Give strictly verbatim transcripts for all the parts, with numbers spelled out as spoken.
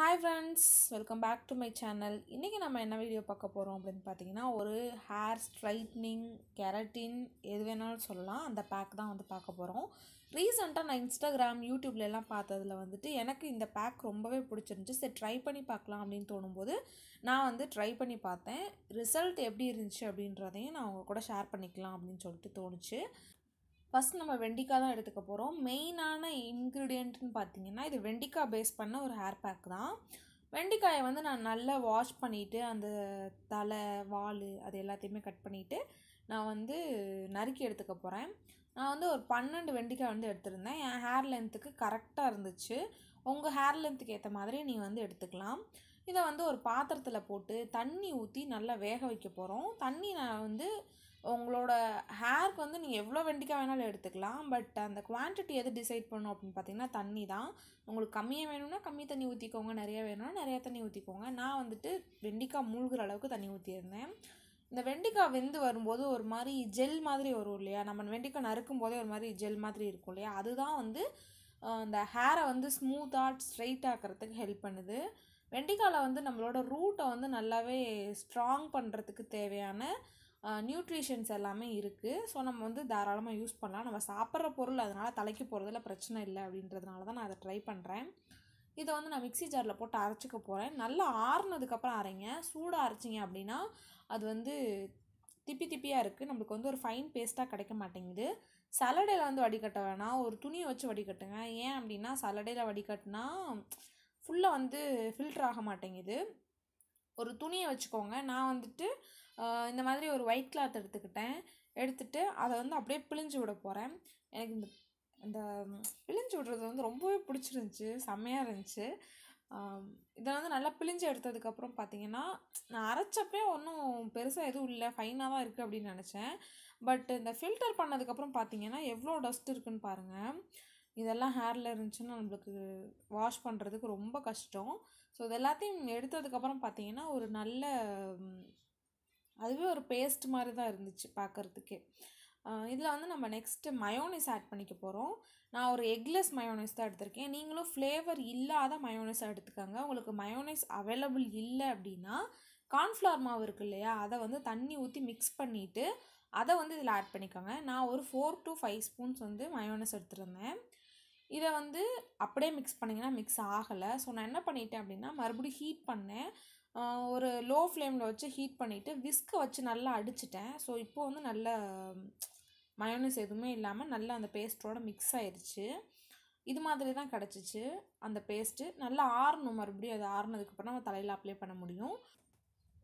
Hi friends, welcome back to my channel. இன்னைக்கு நம்ம என்ன வீடியோ பார்க்க போறோம் அப்படினு பாத்தீங்கன்னா ஒரு hair straightening, keratin எது வேணாலும் சொல்லலாம் அந்த pack தான் வந்து பார்க்க போறோம். Recently நான் Instagram, YouTube ல எல்லாம் பார்த்ததுல வந்துட்டு எனக்கு இந்த pack ரொம்பவே பிடிச்சிருந்துச்சு. சரி ட்ரை பண்ணி பார்க்கலாம் அப்படினு தோணும்போது நான் வந்து ட்ரை பண்ணி பார்த்தேன். ரிசல்ட் எப்படி இருந்துச்சு அப்படின்றதையும் நான் உங்க கூட ஷேர் பண்ணிக்கலாம் அப்படினு சொல்லிட்டு தோணுச்சு. First, we will take the main ingredient in Vendika. This is Vendika based on a hair pack. Vendika is a wash and a wall. I cut it. I will cut it. I will cut it. I will cut hair length correct. உங்க hair length ஏத்த மாதிரி நீ வந்து எடுத்துக்கலாம் இத வந்து ஒரு பாத்திரத்துல போட்டு தண்ணி ஊத்தி நல்லா வேக வைக்க போறோம் தண்ணி நான் வந்து உங்களோட ஹேர்க்கு வந்து நீங்க எவ்வளவு வெண்டிக்கா வேணாலும் எடுத்துக்கலாம் பட் அந்த குவாண்டிட்டி எது டிசைட் பண்ணனும் அப்படினு பாத்தீங்கன்னா தண்ணி தான் உங்களுக்கு கம்மியா வேணும்னா கம்மி தண்ணி ஊத்திக்கோங்க நிறைய வேணும்னா நிறைய தண்ணி ஊத்திக்கோங்க நான் வந்துட்டு வெண்டிக்கா மூழ்குற அளவுக்கு தண்ணி ஊத்தி இருந்தேன் இந்த வெண்டிக்கா வெந்து வரும்போது ஒரு மாதிரி ஜெல் மாதிரி வரும் இல்லையா நம்ம வெண்டிக்கா நறுக்கும் போதே ஒரு மாதிரி ஜெல் மாதிரி இருக்கும் இல்லையா அதுதான் வந்து அந்த ஹேரை வந்து ஸ்மூத்தா ஸ்ட்ரைட் ஆக்கிறதுக்கு ஹெல்ப் பண்ணுது வெண்டிக்கால வந்து நம்மளோட ரூட்டை வந்து நல்லாவே ஸ்ட்ராங் பண்றதுக்கு தேவையான நியூட்ரிஷன்ஸ் எல்லாமே இருக்கு சோ நம்ம வந்து தாராளமா யூஸ் பண்ணலாம் நம்ம சாப்பிற பொருள் அதனால தலைக்கு போறதுல பிரச்சனை இல்ல அப்படின்றதனால தான் நான் அத ட்ரை பண்றேன் இத வந்து நான் மிக்ஸி ஜார்ல போட்டு அரைச்சுக்க போறேன் நல்லா ஆறுனதுக்கு அப்புறம் அரைங்க சூடா அரைச்சீங்க அப்படினா அது வந்து திப்பி திப்பியா இருக்கு நமக்கு வந்து ஒரு ஃபைன் பேஸ்டா கிடைக்க மாட்டேங்குது சலடைல வந்து வடிகட்ட வேணாம் ஒரு துணியை வச்சு வடிகட்டுங்க ஏன் அப்படினா சலடைல வடிகட்டனா ஃபுல்லா வந்து ஃபில்டர் ஆக மாட்டேங்குது ஒரு துணியை வச்சுக்கோங்க நான் வந்துட்டு இந்த மாதிரி ஒரு white cloth எடுத்துக்கிட்டேன் எடுத்துட்டு அத வந்து அப்படியே பிழிஞ்சு விட போறேன் எனக்கு இந்த அந்த பிழிஞ்சு விடுறது வந்து ரொம்பவே பிடிச்சிருந்துச்சு சமையா இருந்துச்சு இத வந்து நல்லா பிழிஞ்சு எடுத்ததுக்கு அப்புறம் பாத்தீங்கன்னா நான் அரைச்சப்பே ஒண்ணும் பெருசா எதுவும் இல்ல ஃபைனா தான் இருக்கு அப்படி நினைச்சேன் பட் இந்த ஃபில்டர் பண்ணதுக்கு அப்புறம் பாத்தீங்கன்னா எவ்வளவு டஸ்ட் இருக்குன்னு பாருங்க இதெல்லாம் ஹேர்ல இருந்துச்சுன்னா நமக்கு வாஷ் பண்றதுக்கு ரொம்ப கஷ்டம் சோ இதெல்லாம் எடுத்ததுக்கு அப்புறம் பாத்தீங்கன்னா ஒரு நல்ல அதுவே ஒரு பேஸ்ட் மாதிரி தான் இருந்துச்சு பார்க்கிறதுக்கு இதல வந்து நம்ம நெக்ஸ்ட் மயோனைஸ் ஆட் பண்ணிக்க போறோம் நான் ஒரு எக்லெஸ் மயோனைஸ் தான் எடுத்துர்க்கேன் நீங்களும் ஃப்ளேவர் இல்லாத மயோனைஸ் எடுத்துக்கங்க உங்களுக்கு மயோனைஸ் அவேலபிள் இல்ல அப்படினா corn flour மாவு இருக்கு இல்லையா அத வந்து தண்ணி ஊத்தி mix பண்ணிட்டு அத வந்து இதல ஆட் பண்ணிக்கங்க நான் ஒரு four to five ஸ்பூன்ஸ் வந்து மயோனைஸ் எடுத்துறேன் இத வந்து அப்படியே mix பண்ணீங்கனா mix ஆகல சோ நான் என்ன பண்ணிட்டேன் அப்படினா மறுபடியும் ஹீட் பண்ணேன் ஒரு low flame ல வச்சு ஹீட் பண்ணிட்டு whisk வச்சு நல்லா அடிச்சிட்டேன் சோ இப்போ வந்து நல்ல மயோனைஸ் எதுமே இல்லாம நல்ல அந்த பேஸ்டோட mix ஆயிருச்சு இது மாதிரி தான் கடச்சிச்சு அந்த பேஸ்ட் நல்லா ஆறணும் மறுபடியும் அது ஆறனதுக்கு அப்புறம் நம்ம தலையில அப்ளை பண்ண முடியும்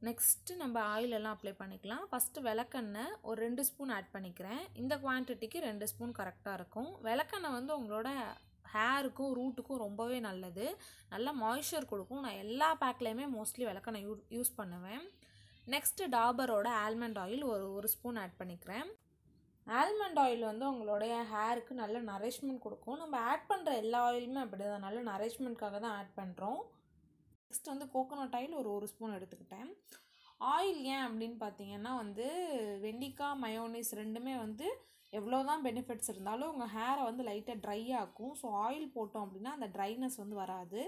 நெக்ஸ்ட் நம்ம ஆயில் எல்லாம் அப்ளை பண்ணிக்கலாம் ஃபர்ஸ்ட் விளக்கெண்ணெய் ஒரு two ஸ்பூன் ஆட் பண்ணிக்கிறேன் இந்த குவாண்டிட்டிக்கு two ஸ்பூன் கரெக்ட்டா இருக்கும் விளக்கெண்ணெய் வந்து உங்களோட ஹேருக்கு ரூட்டுக்கு ரொம்பவே நல்லது நல்ல மாய்ஸ்சர் கொடுக்கும் நான் எல்லா பேக்லயுமே मोस्टली விளக்கெண்ணெய் யூஸ் பண்ணுவேன் நெக்ஸ்ட் டாபரோட ஆல்மண்ட் ஆயில் ஒரு ஒரு ஸ்பூன் ஆட் பண்ணிக்கிறேன் ஆல்மண்ட் ஆயில் வந்து உங்களோட ஹேருக்கு நல்ல நரிஷ்மென்ட் கொடுக்கும் நம்ம ஆட் பண்ற எல்லா ஆயிலுமே அப்படிதான் நல்ல நரிஷ்மென்ட்காக தான் ஆட் பண்றோம் நெக்ஸ்ட் வந்து கோகனட் ஆயில் ஒரு ஒரு ஸ்பூன் எடுத்துக்கிட்டேன் ஆயில் ஏன் அப்படினு பாத்தீங்கன்னா வந்து வெண்டிக்கா மயோனைஸ் ரெண்டுமே வந்து எவ்வளவுதான் பெனிஃபிட்ஸ் இருந்தாலும் உங்க ஹேரை வந்து லைட்டா dry ஆக்கும் சோ ஆயில் போட்டோம் அப்படினா அந்த dryness வந்து வராது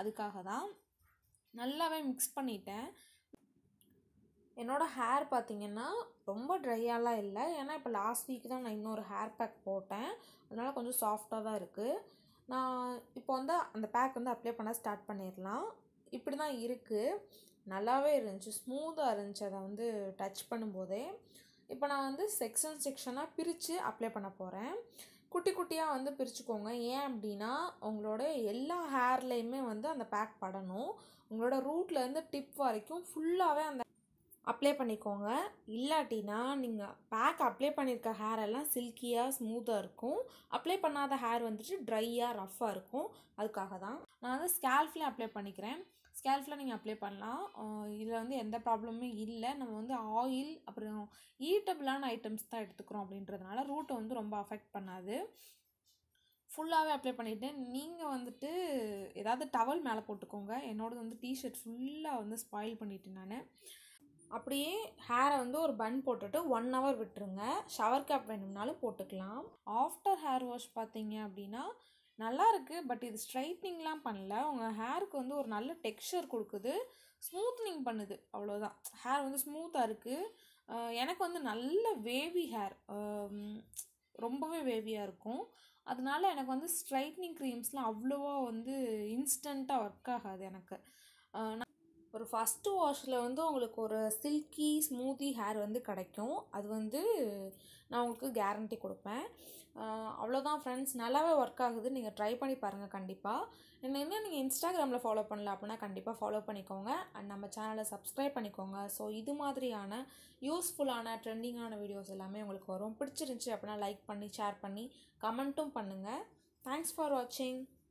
அதுக்காக தான் நல்லாவே mix பண்ணிட்டேன் என்னோட ஹேர் பாத்தீங்கன்னா ரொம்ப dryயாலாம் இல்ல ஏன்னா இப்ப லாஸ்ட் வீக் தான் நான் இன்னொரு ஹேர் பேக் போட்டேன் அதனால கொஞ்சம் சாஃப்ட்டா தான் இருக்கு நான் இப்போ வந்து அந்த பேக் வந்து அப்ளை பண்ண ஸ்டார்ட் பண்ணிரலாம் இப்படி தான் இருக்கு நல்லாவே இருந்துச்சு ஸ்மூத்தா இருந்துச்சு அத வந்து டச் பண்ணும்போதே இப்போ நான் வந்து செக்ஷன் செக்ஷனா பிரிச்சு அப்ளை பண்ண போறேன் குட்டி குட்டியா வந்து பிரிச்சுக்கோங்க ஏன் அப்படினா உங்களோட எல்லா ஹேர்லயுமே வந்து அந்த பேக் படணும் உங்களோட ரூட்ல இருந்து டிப் வரைக்கும் ஃபுல்லாவே அந்த அப்ளை பண்ணிக்கோங்க இல்லாட்டினா நீங்க பேக் அப்ளை பண்ணிருக்க ஹேர் எல்லாம் silkyயா ஸ்மூத்தா இருக்கும் அப்ளை பண்ணாத ஹேர் வந்துட்டு dryயா ரஃப்பா இருக்கும் அதுக்காக தான் நான் வந்து ஸ்கல்ப்ல அப்ளை பண்ணிக்கிறேன் ஸ்கல்ப்ல நீங்க அப்ளை பண்ணலாம் இதுல வந்து எந்த ப்ராப்ளமே இல்ல நம்ம வந்து ஆயில் அப்புறம் ஈட்டபிளான ஐட்டம்ஸ் தான் எடுத்துக்கறோம் அப்படின்றதனால ரூட் வந்து ரொம்ப அஃபெக்ட் பண்ணாது ஃபுல்லாவே அப்ளை பண்ணிட்டேன் நீங்க வந்துட்டு ஏதாவது டவல் மேல போட்டுக்கோங்க என்னோட வந்து டீ-ஷர்ட் ஃபுல்லா வந்து ஸ்பாயில் பண்ணிட்டேன் நானு அப்படியே ஹேரை வந்து ஒரு பன் போட்டுட்டு one hour விட்டுருங்க ஷவர் கேப் வேணும்னாலும் போட்டுக்கலாம் ஆஃப்டர் ஹேர் வாஷ் பாத்தீங்க அப்படினா நல்லா இருக்கு பட் இது ஸ்ட்ரைட்னிங்லாம் பண்ணல உங்க ஹேருக்கு வந்து ஒரு நல்ல டெக்ஸ்சர் கொடுக்குது ஸ்மூத்னிங் பண்ணுது அவ்வளவுதான் ஹேர் வந்து ஸ்மூத்தா இருக்கு எனக்கு வந்து நல்ல வேவி ஹேர் ரொம்பவே வேவியா இருக்கும் அதனால எனக்கு வந்து ஸ்ட்ரைட்னிங் கிரீம்ஸ்லாம் அவ்வளவா வந்து இன்ஸ்டன்ட்டா வர்க் ஆகாது எனக்கு ஒரு ஃபர்ஸ்ட் வாஷ்ல வந்து உங்களுக்கு ஒரு silky smoothie hair வந்து கிடைக்கும் அது வந்து நான் உங்களுக்கு கேரண்டி கொடுப்பேன் அவ்வளவுதான் फ्रेंड्स நல்லாவே வர்க் ஆகுது நீங்க ட்ரை பண்ணி பாருங்க கண்டிப்பா என்ன என்ன நீங்க Instagramல ஃபாலோ பண்ணல அப்படினா கண்டிப்பா ஃபாலோ பண்ணிக்கோங்க and நம்ம சேனலை Subscribe பண்ணிக்கோங்க சோ இது மாதிரியான யூஸ்புல்லான ட்ரெண்டிங்கான வீடியோஸ் எல்லாமே உங்களுக்கு வரும் பிடிச்சிருந்துச்சு அப்படினா லைக் பண்ணி ஷேர் பண்ணி கமெண்ட்டும் பண்ணுங்க thanks for watching